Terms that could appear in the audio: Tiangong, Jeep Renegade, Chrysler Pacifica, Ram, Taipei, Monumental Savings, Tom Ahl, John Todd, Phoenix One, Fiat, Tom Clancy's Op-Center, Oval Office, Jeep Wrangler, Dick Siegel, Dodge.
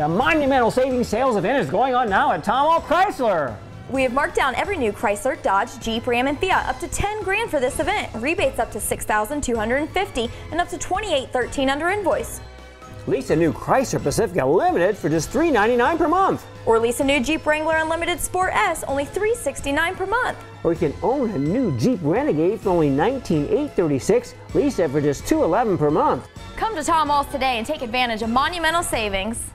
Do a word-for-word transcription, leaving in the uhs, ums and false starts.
The monumental savings sales event is going on now at Tom Ahl Chrysler. We have marked down every new Chrysler, Dodge, Jeep, Ram, and Fiat up to ten grand for this event. Rebates up to six thousand two hundred fifty dollars and up to twenty-eight thirteen under invoice. Lease a new Chrysler Pacifica Limited for just three ninety-nine per month. Or lease a new Jeep Wrangler Unlimited Sport S, only three sixty-nine per month. Or you can own a new Jeep Renegade for only nineteen eight thirty-six. Lease it for just two eleven per month. Come to Tom Ahl's today and take advantage of monumental savings.